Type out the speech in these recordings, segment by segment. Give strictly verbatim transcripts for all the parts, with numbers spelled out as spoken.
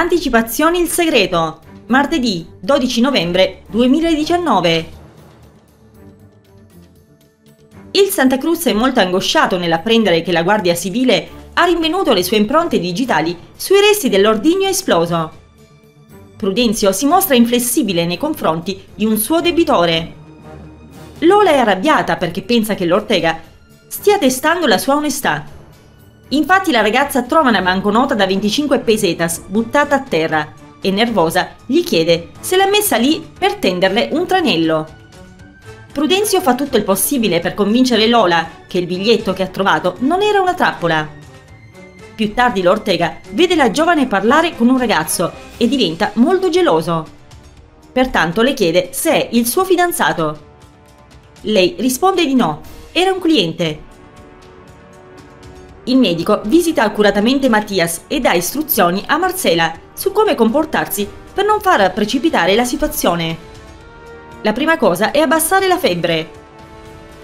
Anticipazioni Il Segreto, martedì dodici novembre duemiladiciannove. Il Santacruz è molto angosciato nell'apprendere che la Guardia Civile ha rinvenuto le sue impronte digitali sui resti dell'ordigno esploso. Prudencio si mostra inflessibile nei confronti di un suo debitore. Lola è arrabbiata perché pensa che l'Ortega stia testando la sua onestà. Infatti la ragazza trova una banconota da venticinque pesetas buttata a terra e, nervosa, gli chiede se l'ha messa lì per tenderle un tranello. Prudencio fa tutto il possibile per convincere Lola che il biglietto che ha trovato non era una trappola. Più tardi l'Ortega vede la giovane parlare con un ragazzo e diventa molto geloso. Pertanto le chiede se è il suo fidanzato. Lei risponde di no, era un cliente. Il medico visita accuratamente Matías e dà istruzioni a Marcela su come comportarsi per non far precipitare la situazione. La prima cosa è abbassare la febbre.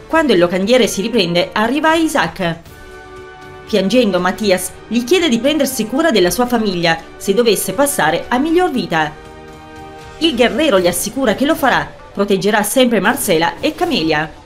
Quando il locandiere si riprende, arriva Isaac. Piangendo, Matías gli chiede di prendersi cura della sua famiglia se dovesse passare a miglior vita. Il guerriero gli assicura che lo farà. Proteggerà sempre Marcela e Camelia.